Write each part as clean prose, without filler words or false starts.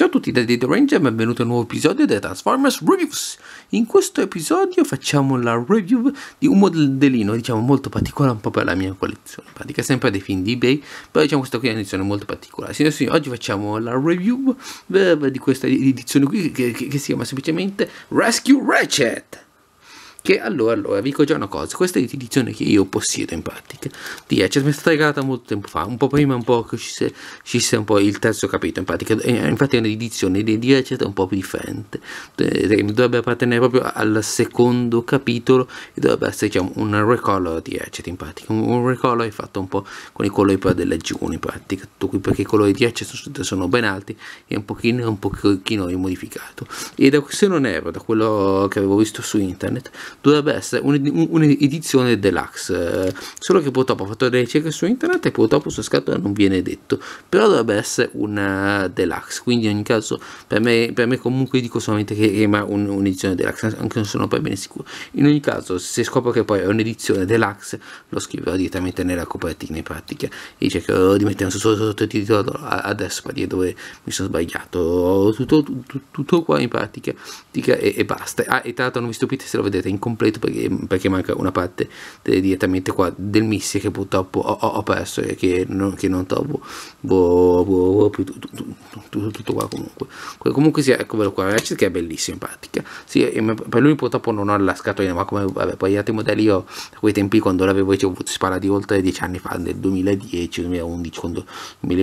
Ciao a tutti da The Ranger e benvenuti a un nuovo episodio della Transformers Reviews. In questo episodio facciamo la review di un modellino, diciamo, molto particolare, un po' per la mia collezione. In pratica sempre dei film di Bay, però diciamo questa qui è un'edizione molto particolare. Signori e signori, oggi facciamo la review di questa edizione qui che si chiama semplicemente Rescue Ratchet. Che allora vi dico già una cosa, questa è l'edizione che io possiedo in pratica di Ratchet, mi è stata regalata molto tempo fa, un po' prima, un po' che uscisse un po' il terzo capitolo in pratica. Infatti è un'edizione di Ratchet un po' più differente, dovrebbe appartenere proprio al secondo capitolo e dovrebbe essere, diciamo, un recolor di Ratchet in pratica, un recolor è fatto un po' con i colori però della G1 in pratica, tutto qui, perché i colori di Ratchet sono ben alti e un pochino rimodificato, e se non erro da quello che avevo visto su internet dovrebbe essere un'edizione deluxe, solo che purtroppo ho fatto delle ricerche su internet e purtroppo su scatola non viene detto, però dovrebbe essere una deluxe, quindi in ogni caso per me comunque dico solamente che rimane un'edizione deluxe, anche non sono per bene sicuro. In ogni caso, se scopro che poi è un'edizione deluxe, lo scriverò direttamente nella copertina in pratica e cercherò di mettere un sottotitolo adesso per dire dove mi sono sbagliato, tutto qua in pratica e basta. E tra l'altro non vi stupite se lo vedete incompleto perché manca una parte direttamente qua del missile che purtroppo ho perso e che non trovo più tutto qua. Comunque sia, eccolo qua Ratchet, che è bellissimo in pratica. Sì, per lui purtroppo non ho la scatolina, ma come vabbè, poi gli altri modelli io a quei tempi quando l'avevo ricevuto, si parla di oltre 10 anni fa, nel 2010-2011, quando me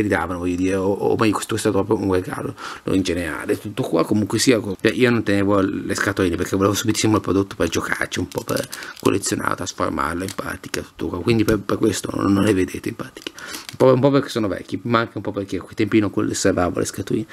li davano, voglio dire, o meglio, questo è stato proprio un regalo in generale, tutto qua. Comunque sia, io non tenevo le scatoline perché volevo subitissimo il prodotto per giocarci un po', per collezionarlo, trasformarlo in pratica, tutto qua. Quindi per questo non le vedete in pratica, un po' perché sono vecchi, ma anche un po' perché a quei tempi non conservavo le scatoline.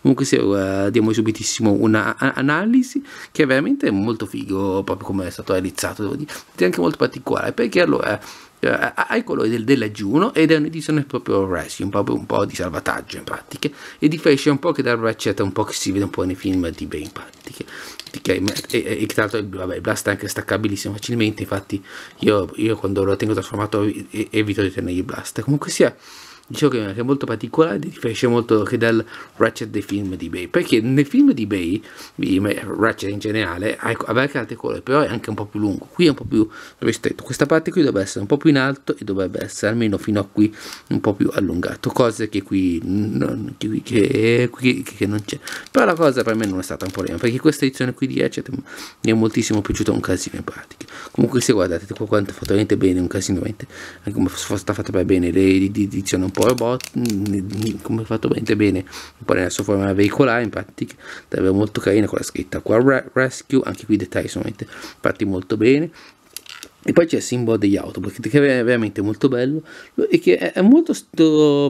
Comunque se diamo subitissimo un'analisi che è veramente molto figo, proprio come è stato realizzato, devo dire, è anche molto particolare perché allora ha i colori della G1 ed è un'edizione proprio rescue, proprio un po' di salvataggio in pratica, e differisce un po' che dal Ratchet un po' che si vede un po' nei film di Bay in pratica, e tra l'altro il blast è anche staccabilissimo facilmente, infatti io quando lo tengo trasformato evito di tenere i blast. Comunque sia, diciamo che è molto particolare, differisce molto che dal Ratchet dei film di Bay, perché nel film di Bay Ratchet in generale aveva anche altri colori, però è anche un po' più lungo, qui è un po' più ristretto, questa parte qui dovrebbe essere un po' più in alto e dovrebbe essere almeno fino a qui un po' più allungato, cose che qui non c'è, però la cosa per me non è stata un problema perché questa edizione qui di Ratchet mi è moltissimo piaciuta, un casino in pratica. Comunque se guardate qua quanto è fatto veramente bene, un casino veramente, anche come è stata fatta per bene l'edizione un po' robot, come fatto veramente bene, un po' nella sua forma veicolare in pratica, davvero molto carina con la scritta qua Rescue, anche qui i dettagli sono fatti molto bene. E poi c'è il simbolo degli Autobot che è veramente molto bello e che è molto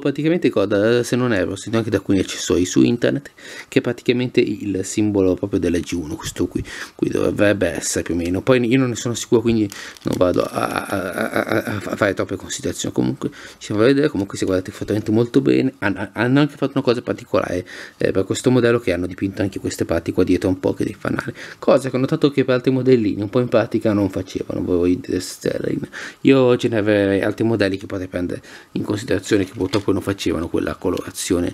praticamente ricorda, se non erro, sento anche da alcuni accessori su internet, che è praticamente il simbolo proprio della G1, questo qui dovrebbe essere più o meno, poi io non ne sono sicuro quindi non vado a fare troppe considerazioni. Comunque ci fa vedere, comunque se guardate fatto veramente molto bene, hanno anche fatto una cosa particolare per questo modello, che hanno dipinto anche queste parti qua dietro un po' che dei fanali, cosa che ho notato che per altri modellini un po' in pratica non facevano. Io ce ne avrei altri modelli che potete prendere in considerazione che purtroppo non facevano quella colorazione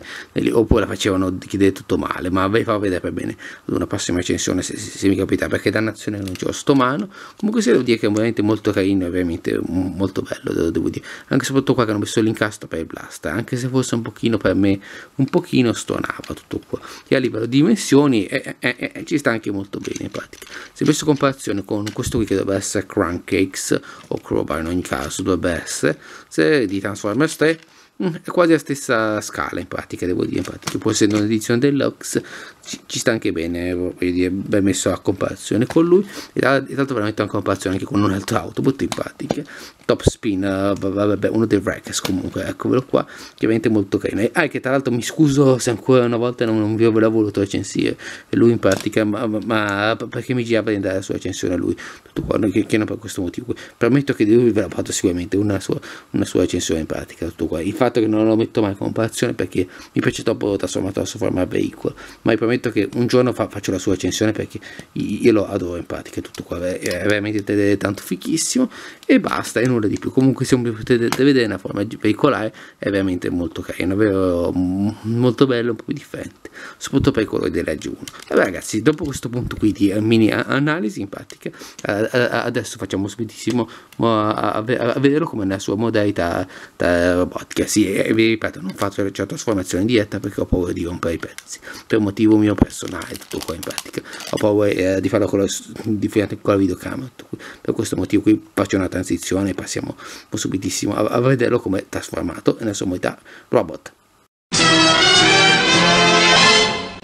oppure la facevano chiedere tutto male, ma ve li farò vedere per bene ad una prossima recensione se mi capita, perché dannazione non ce l'ho sto mano. Comunque se devo dire che è veramente molto carino e veramente molto bello, devo dire, anche soprattutto qua che hanno messo l'incastro per il blaster, anche se forse un pochino per me stonava tutto qua, e a livello di dimensioni ci sta anche molto bene in pratica, se messo in comparazione con questo qui che dovrebbe essere Crunky o Crowbar, in ogni caso dovrebbe essere di Transformers 3, è quasi la stessa scala in pratica, devo dire, in pratica pur essendo un'edizione deluxe ci sta anche bene, voglio dire, ben messo a comparazione con lui, e tra l'altro veramente una comparazione anche con un altro Autobot in pratica, Topspin, vabbè, uno dei Wreckers, comunque eccolo qua, che è veramente molto carino, e che tra l'altro mi scuso se ancora una volta non vi avevo voluto recensire lui in pratica, ma perché mi girava di dare la sua recensione a lui, tutto qua, che non per questo motivo, prometto che di lui ve la fatto sicuramente una sua recensione in pratica, tutto qua. Infatti che non lo metto mai in comparazione perché mi piace troppo trasformato la sua forma veicolo, ma vi prometto che un giorno faccio la sua recensione perché io lo adoro in pratica, tutto qua è veramente tanto fichissimo, e basta, e non nulla di più. Comunque, come potete vedere, la forma veicolare è veramente molto carina, molto bello, un po' differente, soprattutto per i colori della G1. E beh, ragazzi, dopo questo punto qui di mini analisi, in pratica, adesso facciamo subitissimo a vederlo come nella sua modalità da robotica. Sì, vi ripeto, non faccio la trasformazione diretta perché ho paura di rompere i pezzi, per un motivo mio personale, tutto qua in pratica. Ho paura di farlo con la videocamera, per questo motivo qui faccio una transizione e passiamo subitissimo a vederlo come trasformato nella sua modalità robot.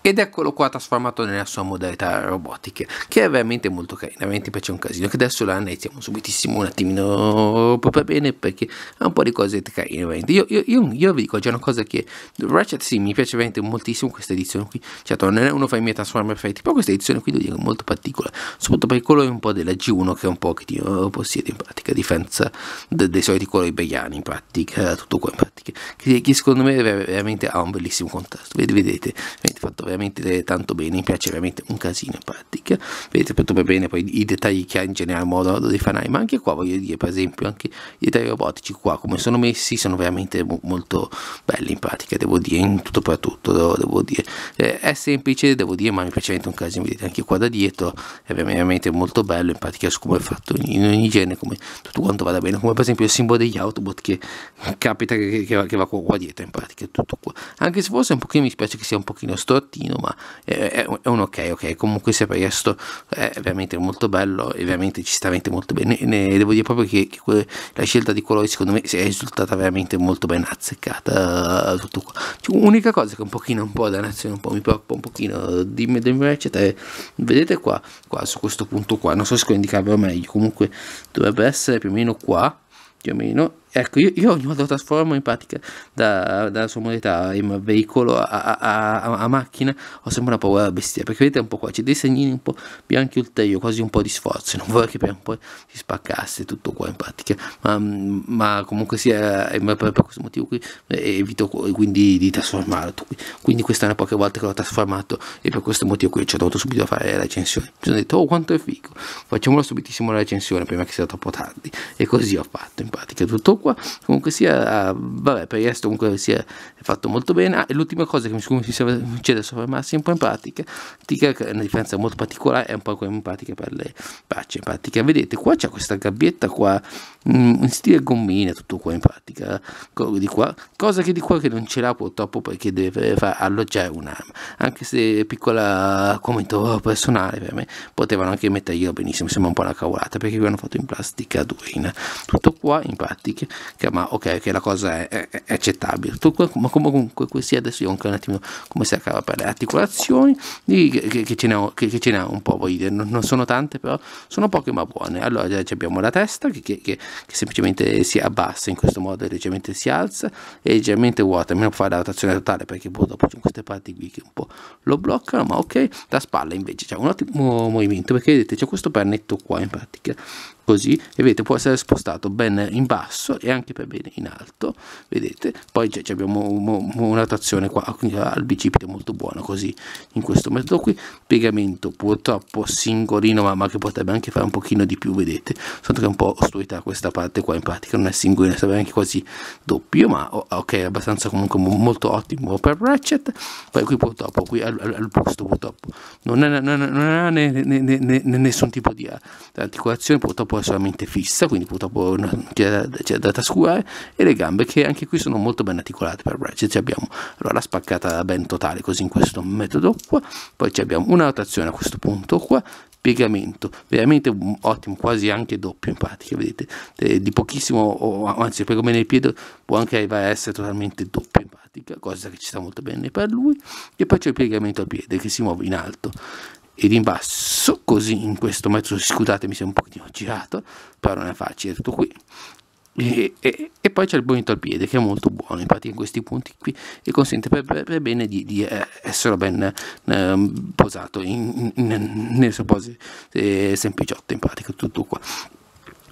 Ed eccolo qua trasformato nella sua modalità robotica, che è veramente molto carina, veramente piace un casino, che adesso la analizziamo subitissimo un attimino proprio bene, perché ha un po' di cose carine veramente. Io vi dico, c'è una cosa che Ratchet sì, mi piace veramente moltissimo questa edizione qui, certo non è uno fra i miei Transformers perfetti, però questa edizione qui devo dire è molto particolare, soprattutto per i colori un po' della G1 che è un po' che ti possiede in pratica, a differenza dei soliti colori beiani in pratica, tutto qua in pratica, che secondo me veramente ha un bellissimo contrasto, vedete, veramente fatto veramente tanto bene, mi piace veramente un casino in pratica, vedete tutto bene, poi i dettagli che ha in generale modo dei fanai, ma anche qua voglio dire per esempio anche i dettagli robotici qua come sono messi sono veramente molto belli in pratica, devo dire, in tutto per tutto, devo dire, è semplice, devo dire, ma mi piace veramente un casino, vedete anche qua da dietro è veramente molto bello in pratica, su come è fatto in ogni genere, come tutto quanto vada bene, come per esempio il simbolo degli Autobot che capita che va qua dietro in pratica, tutto qua, anche se forse un pochino mi spiace che sia un pochino stortino, ma è un ok, comunque sia per questo è veramente molto bello e veramente ci sta veramente molto bene, e devo dire proprio che la scelta di colori secondo me è risultata veramente molto ben azzeccata, tutto qua. Unica cosa che un po' da nazione mi preoccupa un pochino di Ratchet è, vedete qua su questo punto qua, non so se indicarvelo meglio, comunque dovrebbe essere più o meno qua, più o meno. Ecco, io ogni volta lo trasformo in pratica dalla sua modalità in veicolo a macchina, ho sempre una paura bestia, perché vedete un po' qua, c'è dei segnini un po' bianchi ulteriori, quasi un po' di sforzo, non vorrei che per un po' si spaccasse tutto qua in pratica, ma comunque sia, per questo motivo qui evito quindi di trasformarlo, quindi questa è una poche volte che l'ho trasformato e per questo motivo qui ci ho dovuto subito fare la recensione, mi sono detto oh quanto è figo, facciamolo subitissimo la recensione prima che sia troppo tardi, e così ho fatto in pratica tutto qua. Comunque sia, vabbè, per il resto comunque sia è fatto molto bene. E l'ultima cosa che mi succede a soffermarsi un po' in pratica, è una differenza molto particolare, è un po' come in pratica per le braccia in pratica, vedete qua c'è questa gabbietta qua in stile gommina, tutto qua in pratica di qua, cosa che di qua che non ce l'ha purtroppo, perché deve far alloggiare un'arma, anche se piccola commento personale per me, potevano anche metterglielo benissimo, sembra un po' una cavolata perché l'hanno fatto in plastica durina, tutto qua in pratica, ma ok che la cosa è accettabile, ma comunque questi adesso io anche un attimo come si accava per le articolazioni che ce ne ho un po', voglio dire, non sono tante però sono poche ma buone. Allora già abbiamo la testa che semplicemente si abbassa in questo modo, leggermente si alza e leggermente vuota, almeno fare la rotazione totale perché purtroppo c'è queste parti qui che un po' lo bloccano, ma ok. La spalla invece c'è un ottimo movimento, perché vedete c'è questo pernetto qua in pratica così, e vedete può essere spostato ben in basso e anche per bene in alto, vedete. Poi abbiamo una rotazione qua al bicipite molto buona così, in questo metodo qui, piegamento purtroppo singolino, ma che potrebbe anche fare un pochino di più, vedete, soltanto che è un po' ostruita questa parte qua in pratica, non è singolino, sarebbe anche quasi doppio, ma ok, abbastanza comunque molto ottimo per Ratchet. Poi qui purtroppo, qui al busto purtroppo non ha nessun tipo di articolazione, purtroppo è solamente fissa, quindi purtroppo c'è da trascurare, e le gambe che anche qui sono molto ben articolate per Ratchet. Ci abbiamo allora la spaccata ben totale così in questo metodo qua, poi ci abbiamo una rotazione a questo punto qua, piegamento veramente ottimo, quasi anche doppio in pratica, vedete, di pochissimo, anzi per come nel piede può anche arrivare a essere totalmente doppio in pratica, cosa che ci sta molto bene per lui. E poi c'è il piegamento al piede che si muove in alto ed in basso così in questo mezzo, scusate mi sono un pochino girato però non è facile, tutto qui. E poi c'è il movimento al piede che è molto buono in pratica in questi punti qui, e consente per bene di essere ben posato nelle sue pose sempliciotto in pratica, tutto qua.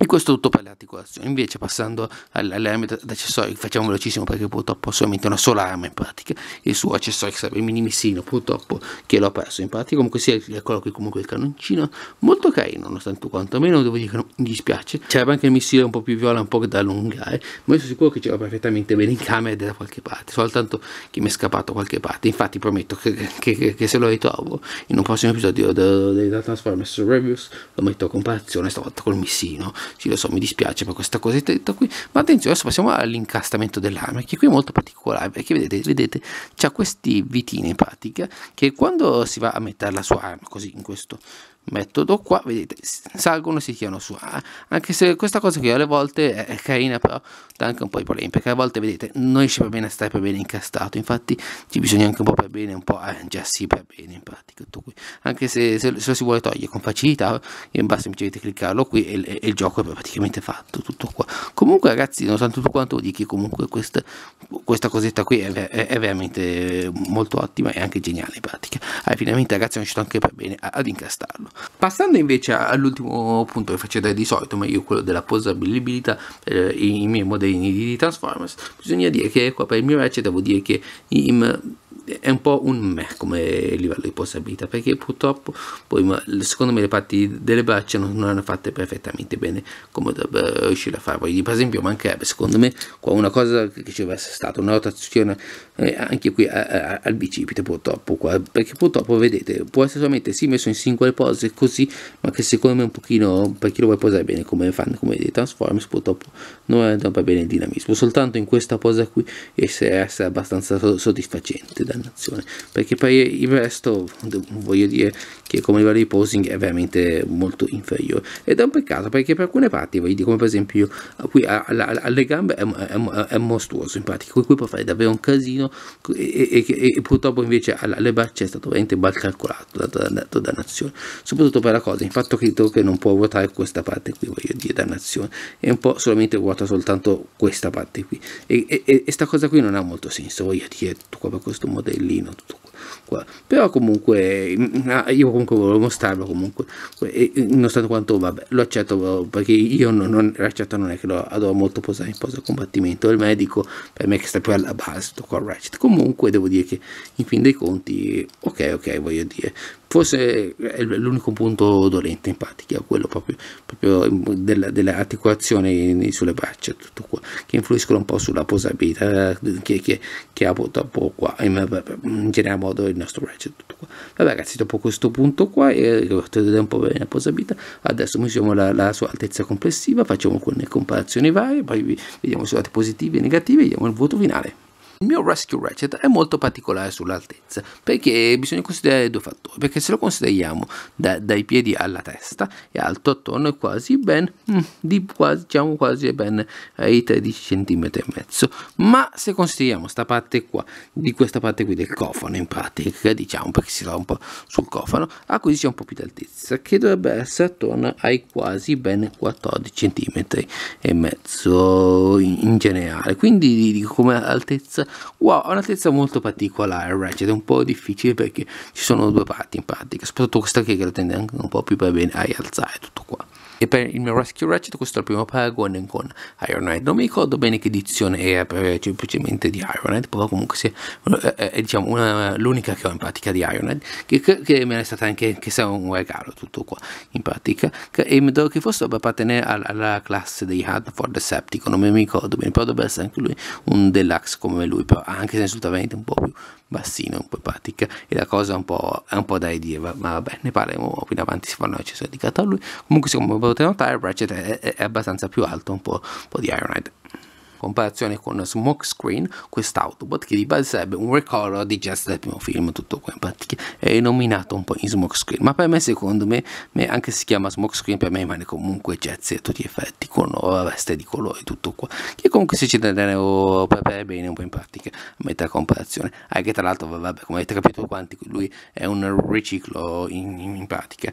E questo tutto per le articolazioni. Invece, passando alle armi d'accessorio, facciamo velocissimo perché purtroppo ho solamente una sola arma in pratica. Il suo accessorio che serve il mini missino, purtroppo che l'ho perso in pratica. Comunque sia, eccolo qui, comunque il canoncino molto carino, nonostante quantomeno devo dire che non mi dispiace. C'era anche il missile un po' più viola, un po' da allungare, ma io sono sicuro che c'era perfettamente bene in camera da qualche parte, soltanto che mi è scappato qualche parte. Infatti prometto che se lo ritrovo in un prossimo episodio della Transformers Reviews lo metto a comparazione, stavolta col missino. Sì, lo so, mi dispiace per questa cosetta qui, ma attenzione, adesso passiamo all'incastamento dell'arma, che qui è molto particolare perché vedete c'ha questi vitini in pratica che quando si va a mettere la sua arma così in questo metodo qua, vedete, salgono e si tirano su. Anche se questa cosa qui alle volte è carina, però dà anche un po' di problemi perché a volte vedete non riesce per bene a stare per bene incastrato. Infatti ci bisogna anche un po' per bene, un po' arrangiarsi per bene in pratica, tutto qui. Anche se lo si vuole togliere con facilità, basta semplicemente cliccarlo qui e il gioco è praticamente fatto, tutto qua. Comunque ragazzi, nonostante tutto quanto, vuol dire che comunque questa cosetta qui è veramente molto ottima e anche geniale in pratica. Finalmente ragazzi sono riuscito anche per bene ad incastarlo. Passando invece all'ultimo punto che faccio vedere di solito, ma io quello della posabilità, i miei modelli di Transformers, bisogna dire che qua per il mio match devo dire che è un po' un meh come livello di posabilità, perché purtroppo poi secondo me le parti delle braccia non erano fatte perfettamente bene come dovrebbero riuscire a fare. Poi per esempio mancherebbe secondo me qua una cosa che ci deve essere stata una rotazione anche qui al bicipite, purtroppo qua, perché purtroppo vedete può essere solamente sì messo in singole pose così, ma che secondo me un pochino per chi lo vuole posare bene come fanno come dei Transformers purtroppo non è troppo bene il dinamismo. Soltanto in questa posa qui essere abbastanza soddisfacente dannazione, perché poi il resto voglio dire che come livello di posing è veramente molto inferiore ed è un peccato perché per alcune parti voglio dire come per esempio qui alle gambe è mostruoso in pratica, qui può fare davvero un casino e purtroppo invece alle braccia è stato veramente mal calcolato dannazione, soprattutto per la cosa il fatto che non può ruotare questa parte qui, voglio dire dannazione, è un po' solamente ruota soltanto questa parte qui e sta cosa qui non ha molto senso, voglio dire tutto qua per questo modellino, tutto qua. Però comunque io comunque volevo mostrarlo comunque nonostante quanto vabbè lo accetto perché io non è che lo adoro molto posare in posa combattimento, il medico per me che sta più alla base tutto qua ratchet. Comunque devo dire che in fin dei conti ok voglio dire forse è l'unico punto dolente in pratica, quello proprio delle articolazioni sulle braccia, tutto qua, che influiscono un po' sulla posabilità che ha purtroppo qua in generale modo il nostro ratchet, tutto qua. Vabbè ragazzi, dopo questo punto qua vedete un po' bene la posabilità, adesso misuriamo la sua altezza complessiva, facciamo alcune comparazioni varie, poi vediamo se sono positive e negative, vediamo il voto finale. Il mio Rescue Ratchet è molto particolare sull'altezza perché bisogna considerare due fattori, perché se lo consideriamo dai piedi alla testa è alto attorno e quasi ben diciamo quasi ben ai 13,5 cm, ma se consideriamo sta parte qua di questa parte qui del cofano in pratica, diciamo perché si trova un po' sul cofano, acquisisce un po' più di altezza che dovrebbe essere attorno ai quasi ben 14,5 cm in generale, quindi come altezza wow, ha un'altezza molto particolare il ratchet, è un po' difficile perché ci sono due parti in pratica, soprattutto questa che lo tende anche un po' più per bene a rialzare, tutto qua. E per il mio Rescue Ratchet questo è il primo paragone con Ironhide, non mi ricordo bene che edizione era semplicemente di Ironhide, però comunque è diciamo l'unica che ho in pratica di Ironhide, che me ne è stata anche che sia un regalo, tutto qua in pratica, e che forse dovrebbe appartenere alla classe dei Hardcore Decepticon, non mi ricordo bene, però dovrebbe essere anche lui un deluxe come lui, però anche se risulta veramente un po' più bassino un po' in pratica e la cosa è un po' da dire, ma vabbè ne parleremo più in avanti, si fanno accessorio dedicato a lui. Comunque siamo potete notare il ratchet è abbastanza più alto un po' di Ironhide. Comparazione con Smoke Screen, quest'Autobot che di base sarebbe un ricolor di Jazz del primo film, tutto qua in pratica è rinominato un po' in Smoke Screen, ma per me secondo me anche se si chiama Smoke Screen per me rimane comunque Jazz a tutti gli effetti con la veste di colori, tutto qua, che comunque se ci tenevo per bene un po' in pratica a metà comparazione, anche tra l'altro vabbè come avete capito quanti lui è un riciclo in pratica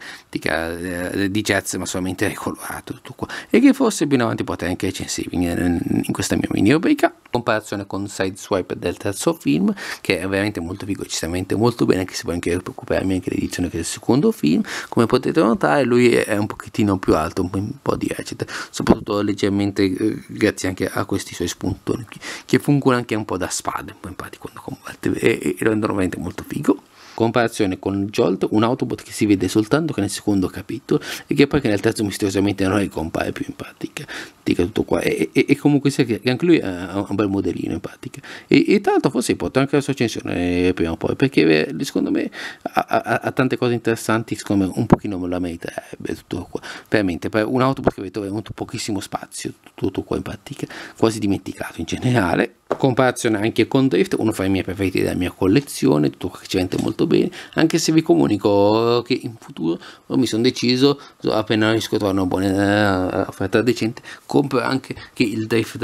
di Jazz ma solamente ricolorato, tutto qua, e che forse più in avanti potete anche recensire in questa mio mini rubrica, comparazione con Sideswipe del terzo film, che è veramente molto figo, ci sta veramente molto bene, anche se può anche recuperarmi anche l'edizione che è il secondo film. Come potete notare lui è un pochettino più alto, un po' di recita, soprattutto leggermente grazie anche a questi suoi spuntoni che fungono anche un po' da spade, un po' in parte quando combatte, e lo rendono veramente molto figo. Comparazione con Jolt, un Autobot che si vede soltanto che nel secondo capitolo e che poi che nel terzo misteriosamente non ricompare più in pratica. Tutto qua e comunque sia che anche lui ha un bel modellino in pratica, e tra l'altro forse porto anche la sua recensione prima o poi, perché secondo me ha tante cose interessanti, secondo me un pochino me la meriterebbe tutto qua, veramente per un Autobot che avete avuto pochissimo spazio tutto qua in pratica, quasi dimenticato in generale. Comparazione anche con Drift, uno fra i miei preferiti della mia collezione, tutto qua che ci rende molto bene, anche se vi comunico che in futuro mi sono deciso, appena riesco a trovare una buona offerta decente, compro anche il Drift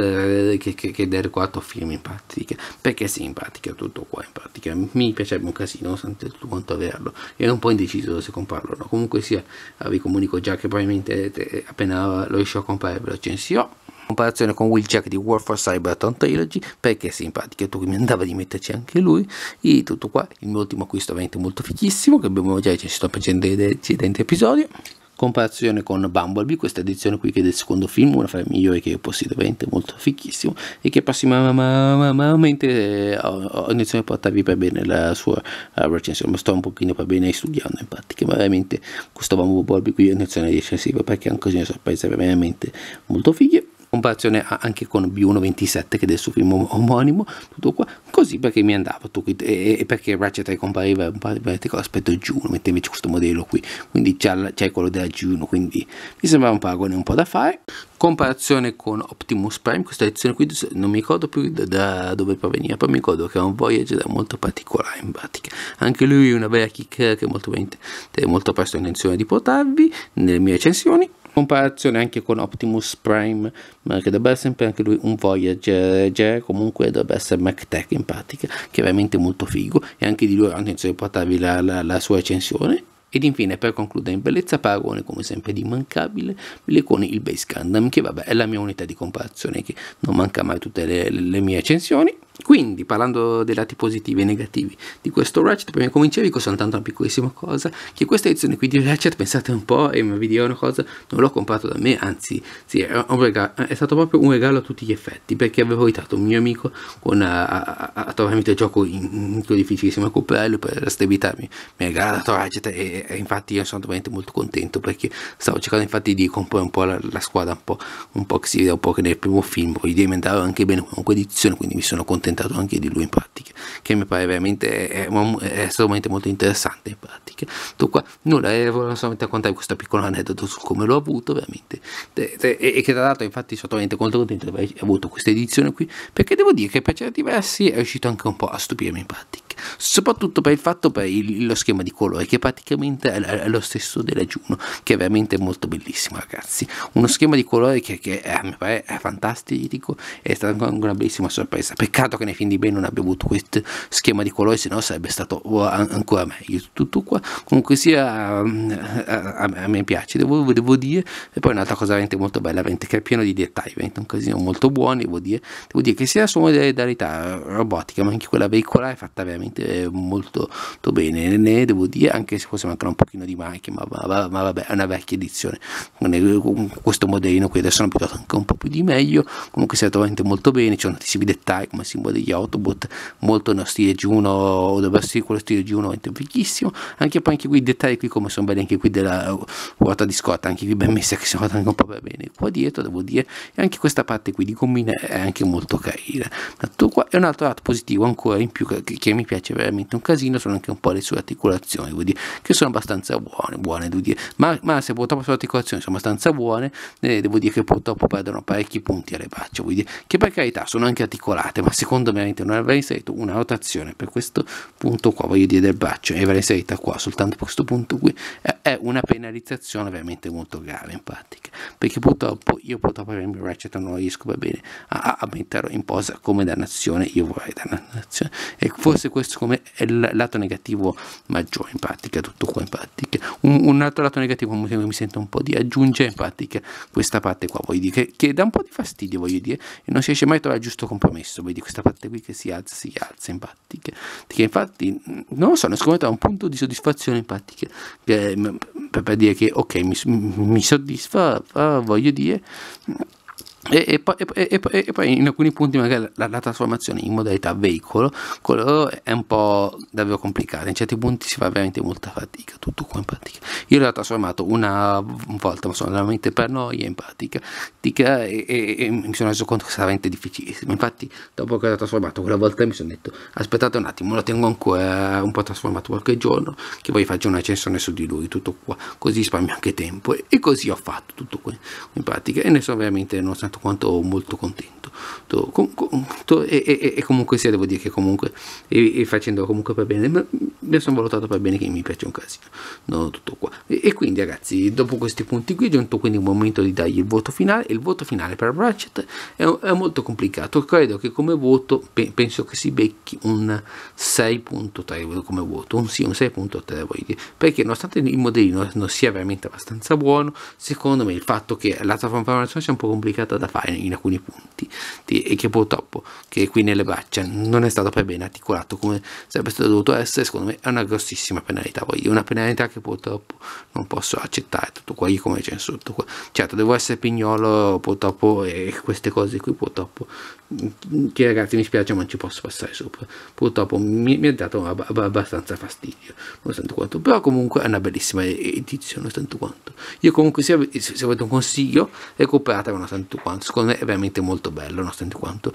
che del quarto film in pratica, perché sì, in pratica tutto qua in pratica mi piacerebbe un casino nonostante tutto quanto averlo, ero un po' indeciso se comprarlo o no. Comunque sia vi comunico già che probabilmente appena lo riesco a comprare ve lo recensirò. Comparazione con Wheeljack di War for Cybertron Trilogy, perché sì, in pratica tu mi andava di metterci anche lui, e tutto qua il mio ultimo acquisto veramente molto fichissimo che abbiamo già recensito precedente episodio. Comparazione con Bumblebee, questa edizione qui che è del secondo film, una fra le migliori che io possiedo, veramente molto fichissimo, e che prossimamente ho intenzione di portarvi per bene la sua recensione, ma sto un pochino per bene studiando in pratica, ma veramente questo Bumblebee qui ho intenzione di recensiva perché è un cosino sorpresa veramente molto fighe. Comparazione anche con B127 che è del suo film omonimo, tutto qua così perché mi andava tutto qui, e perché Ratchet ricompariva un po' con l'aspetto G1, mentre invece questo modello qui quindi c'è quello della G1, quindi mi sembrava un paragone un po' da fare. Comparazione con Optimus Prime, questa edizione qui non mi ricordo più da dove proveniva, poi mi ricordo che è un Voyager molto particolare in pratica, anche lui una bella chicca che molto presto ho intenzione di portarvi nelle mie recensioni. Comparazione anche con Optimus Prime, ma che dovrebbe essere sempre anche lui un Voyager, comunque dovrebbe essere MacTech in pratica, che è veramente molto figo, e anche di lui ho intenzione di portarvi la sua recensione. Ed infine, per concludere in bellezza, paragone come sempre di immancabile con il Bay Gundam, che vabbè è la mia unità di comparazione che non manca mai tutte le mie recensioni. Quindi, parlando dei lati positivi e negativi di questo Ratchet, prima di cominciare vi dico soltanto una piccolissima cosa, che questa edizione qui di Ratchet, pensate un po', e vi dirò una cosa, non l'ho comprato da me, anzi sì, è stato proprio un regalo a tutti gli effetti, perché avevo aiutato un mio amico a trovarmi il gioco difficilissimo a comprarlo, per stabilitarmi mi ha regalato Ratchet, e infatti io sono veramente molto contento, perché stavo cercando infatti di comporre un po' la squadra, un po' che si vede un po' che nel primo film poi diventava anche bene comunque edizione, quindi mi sono contento anche di lui in pratica, che mi pare veramente è stato veramente molto interessante in pratica. Tutto qua nulla, volevo solamente raccontare questo piccolo aneddoto su come l'ho avuto veramente, e che tra l'altro infatti sono veramente molto contento di aver avuto questa edizione qui, perché devo dire che per certi versi è riuscito anche un po' a stupirmi in pratica, soprattutto per il fatto per lo schema di colore, che praticamente è lo stesso della G1, che è veramente molto bellissimo ragazzi, uno schema di colore che a mio parere è fantastico, è stata una bellissima sorpresa, peccato che nei film di Bay non abbia avuto questo schema di colore, se no sarebbe stato ancora meglio tutto qua. Comunque sia a me piace, devo dire. E poi un'altra cosa veramente molto bella, veramente, che è pieno di dettagli, veramente un casino molto buono, devo dire che sia la sua modalità robotica ma anche quella veicolare è fatta veramente molto bene, ne devo dire, anche se forse mancano un pochino di maniche, ma vabbè è una vecchia edizione, questo modellino qui adesso hanno portato anche un po' più di meglio, comunque si è veramente molto bene, c'è tantissimi dettagli come simbolo degli Autobot, molto nello stile G1, o dovrebbe essere quello stile G1, è fighissimo, anche qui i dettagli qui come sono belli, anche qui della ruota di scorta, anche qui ben messa che si nota anche un po' bene qua dietro, devo dire, e anche questa parte qui di gommina è anche molto carina. Tutto qua è un altro lato positivo ancora in più che mi piace veramente un casino, sono anche un po' le sue articolazioni, vuol dire che sono abbastanza buone devo dire, ma se purtroppo le sue articolazioni sono abbastanza buone, devo dire che purtroppo perdono parecchi punti alle braccia, vuol dire che per carità sono anche articolate, ma secondo me non avrei inserito una rotazione per questo punto qua, voglio dire del braccio, e avrei inserita qua soltanto per questo punto qui, è una penalizzazione veramente molto grave in pratica, perché purtroppo io per il mio Ratchet non riesco va bene a metterlo in posa come dannazione io vorrei, dannazione, e forse questo questo come è il lato negativo maggiore in pratica, tutto qua in pratica. Un altro lato negativo che mi sento un po' di aggiungere in pratica questa parte qua, voglio dire, che dà un po' di fastidio, voglio dire, e non si riesce mai a trovare il giusto compromesso, voglio dire, questa parte qui che si alza in pratica, che infatti non lo so, non scomodo un punto di soddisfazione in pratica per dire che ok, mi soddisfa, voglio dire. E poi in alcuni punti magari la trasformazione in modalità veicolo è un po' davvero complicata, in certi punti si fa veramente molta fatica, tutto qua in pratica. Io l'ho trasformato una volta, ma sono veramente per noia in pratica, e mi sono reso conto che sarà veramente difficilissimo. Infatti dopo che l'ho trasformato quella volta mi sono detto aspettate un attimo, lo tengo ancora un po' trasformato qualche giorno, che poi faccio una recensione su di lui, tutto qua, così risparmio anche tempo, e così ho fatto tutto qua in pratica, e ne sono veramente, nonostante quanto, molto contento. E comunque sia, devo dire che comunque facendo comunque per bene, mi sono valutato per bene, che mi piace un casino, no, tutto qua. E quindi ragazzi, dopo questi punti qui è giunto quindi il momento di dargli il voto finale, e il voto finale per Ratchet è molto complicato, credo che come voto penso che si becchi un 6.3 come voto, un sì, un 6.3, perché nonostante il modellino non sia veramente abbastanza buono, secondo me il fatto che la trasformazione sia un po' complicata da fare in alcuni punti, e che purtroppo che qui nelle braccia non è stato per bene articolato come sarebbe stato dovuto essere, secondo me è una grossissima penalità, voglio dire, una penalità che purtroppo non posso accettare, tutto qua, io come c'è sotto qua, certo devo essere pignolo purtroppo, e queste cose qui purtroppo che ragazzi mi spiace, ma non ci posso passare sopra, purtroppo mi ha dato abbastanza fastidio nonostante quanto, però comunque è una bellissima edizione nonostante quanto. Io comunque se avete un consiglio recuperatela nonostante quanto, secondo me è veramente molto bello nonostante quanto,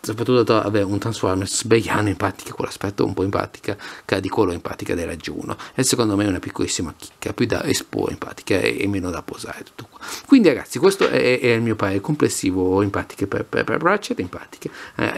soprattutto avere un Transformers bayiano in pratica con l'aspetto un po' in pratica di colore in pratica della G1, e secondo me è una piccolissima chicca, più da esporre in pratica e meno da posare, tutto qua. Quindi ragazzi, questo è il mio parere complessivo in pratica per Ratchet in pratica.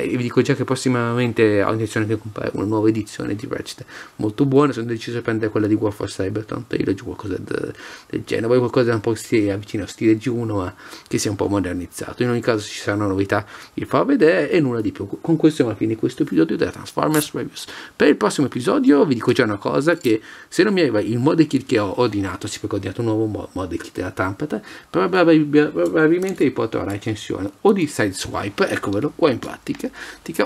Vi dico già che prossimamente ho intenzione di comprare una nuova edizione di Ratchet molto buona, sono deciso di prendere quella di War for Cybertron Trilogy, qualcosa del genere, voglio qualcosa un po' che si avvicina allo stile G1 ma che sia un po' modernizzato. In ogni caso ci saranno novità, vi farò vedere, e nulla di più. Con questo siamo alla fine di questo episodio della Transformers Reviews. Per il prossimo episodio vi dico già una cosa, che se non mi arriva il model kit che ho ordinato, sì, perché ho ordinato un nuovo model kit della Tampata, probabilmente vi porterò la recensione o di Sideswipe, eccovelo qua in pratica,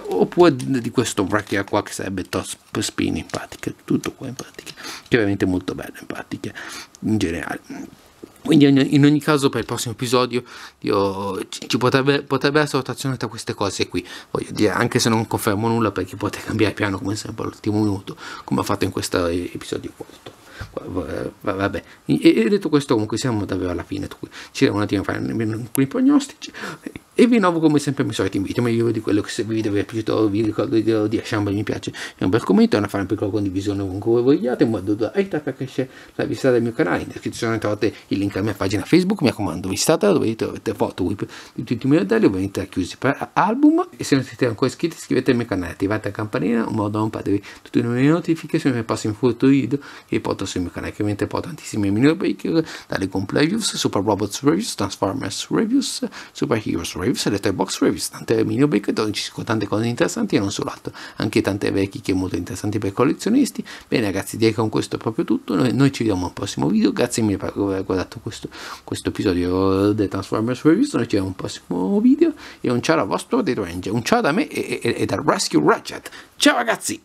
oppure di questo bracket qua che sarebbe Topspin in pratica, tutto qua in pratica, che è veramente molto bello in pratica in generale. Quindi in ogni caso per il prossimo episodio ci potrebbe essere rotazione tra queste cose qui, voglio dire, anche se non confermo nulla perché potete cambiare piano come sempre all'ultimo minuto, come ho fatto in questo episodio quarto. Vabbè, e detto questo comunque siamo davvero alla fine, ci devo un attimo a fare alcuni prognostici, e vi innovo come sempre mi solito invito, ma io di quello che se vi è piaciuto vi ricordo di lasciare un bel mi piace e un bel commento, e una fare un piccolo condivisione ovunque vogliate in modo da aiutare a crescere la vista del mio canale. In descrizione trovate il link alla mia pagina Facebook, mi raccomando visitatela, dove trovate foto di tutti i miei modelli, ovviamente chiusi per album, e se non siete ancora iscritti iscrivetevi al mio canale, attivate la campanella in modo da non perdervi tutte le mie notifiche sui miei prossimi futuri video che porto sul mio canale, che ovviamente porto tantissimi mini break dalle Complete Reviews, Super Robots Reviews, Transformers Reviews, Super Heroes Reviews, Letterbox Reviews, tante mini break dove ci sono tante cose interessanti e non solo altro, anche tante vecchie molto interessanti per collezionisti. Bene ragazzi, direi che con questo è proprio tutto, noi ci vediamo al prossimo video, grazie mille per aver guardato questo episodio del Transformers Reviews, noi ci vediamo al prossimo video, e un ciao al vostro The Ranger, un ciao da me e dal Rescue Ratchet, ciao ragazzi!